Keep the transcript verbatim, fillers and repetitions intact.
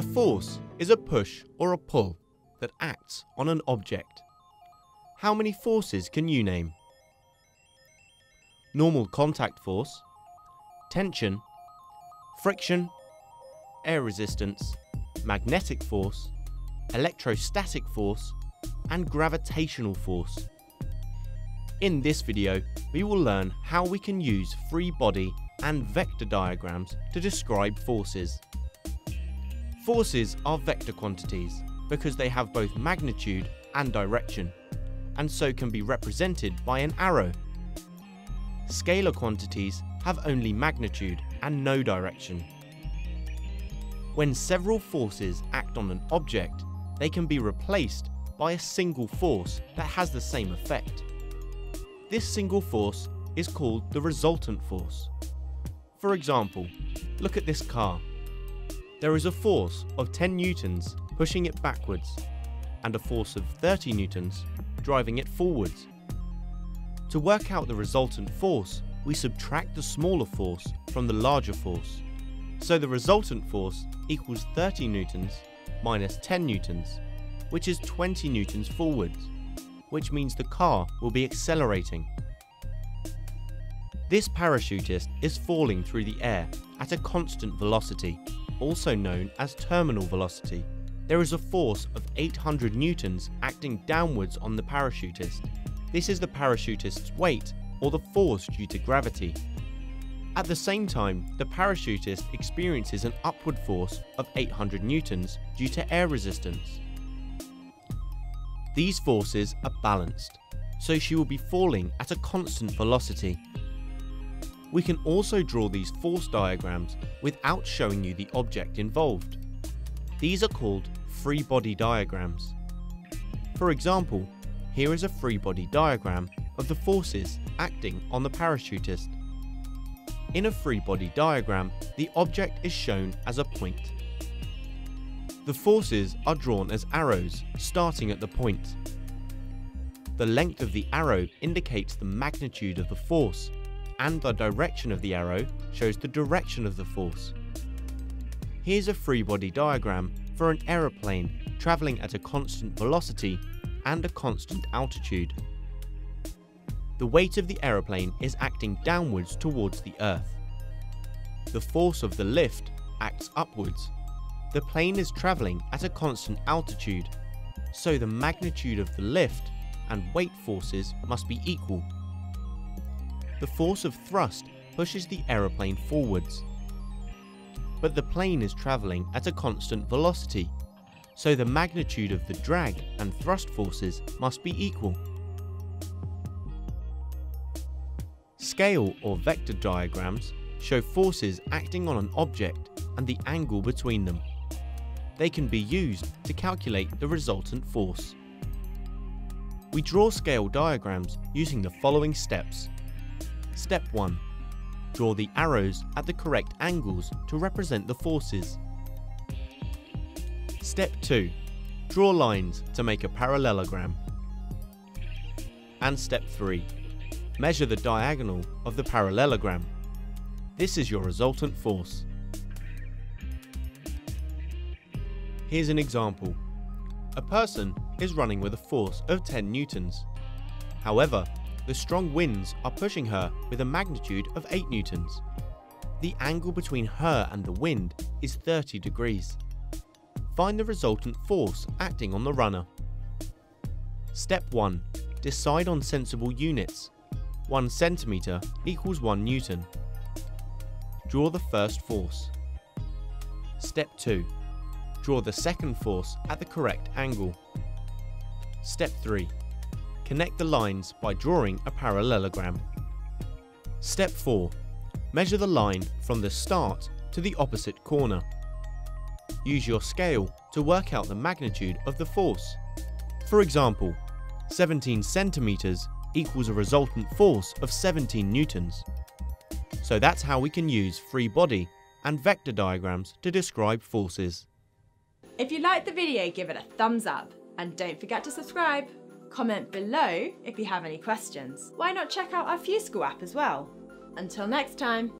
A force is a push or a pull that acts on an object. How many forces can you name? Normal contact force, tension, friction, air resistance, magnetic force, electrostatic force, and gravitational force. In this video, we will learn how we can use free body and vector diagrams to describe forces. Forces are vector quantities because they have both magnitude and direction, and so can be represented by an arrow. Scalar quantities have only magnitude and no direction. When several forces act on an object, they can be replaced by a single force that has the same effect. This single force is called the resultant force. For example, look at this car. There is a force of ten newtons pushing it backwards and a force of thirty newtons driving it forwards. To work out the resultant force, we subtract the smaller force from the larger force. So the resultant force equals thirty newtons minus ten newtons, which is twenty newtons forwards, which means the car will be accelerating. This parachutist is falling through the air at a constant velocity, also known as terminal velocity. There is a force of eight hundred newtons acting downwards on the parachutist. This is the parachutist's weight, or the force due to gravity. At the same time, the parachutist experiences an upward force of eight hundred newtons due to air resistance. These forces are balanced, so she will be falling at a constant velocity. We can also draw these force diagrams without showing you the object involved. These are called free body diagrams. For example, here is a free body diagram of the forces acting on the parachutist. In a free body diagram, the object is shown as a point. The forces are drawn as arrows, starting at the point. The length of the arrow indicates the magnitude of the force, and the direction of the arrow shows the direction of the force. Here's a free body diagram for an aeroplane traveling at a constant velocity and a constant altitude. The weight of the aeroplane is acting downwards towards the earth. The force of the lift acts upwards. The plane is traveling at a constant altitude, so the magnitude of the lift and weight forces must be equal. The force of thrust pushes the aeroplane forwards, but the plane is traveling at a constant velocity, so the magnitude of the drag and thrust forces must be equal. Scale or vector diagrams show forces acting on an object and the angle between them. They can be used to calculate the resultant force. We draw scale diagrams using the following steps. Step one. Draw the arrows at the correct angles to represent the forces. Step two. Draw lines to make a parallelogram. And Step three. Measure the diagonal of the parallelogram. This is your resultant force. Here's an example. A person is running with a force of ten newtons. However, the strong winds are pushing her with a magnitude of eight newtons. The angle between her and the wind is thirty degrees. Find the resultant force acting on the runner. Step one. Decide on sensible units. one centimeter equals one newton. Draw the first force. Step two. Draw the second force at the correct angle. Step three. Connect the lines by drawing a parallelogram. Step four. Measure the line from the start to the opposite corner. Use your scale to work out the magnitude of the force. For example, seventeen centimeters equals a resultant force of seventeen newtons. So that's how we can use free body and vector diagrams to describe forces. If you liked the video, give it a thumbs up and don't forget to subscribe. Comment below if you have any questions. Why not check out our FuseSchool app as well? Until next time.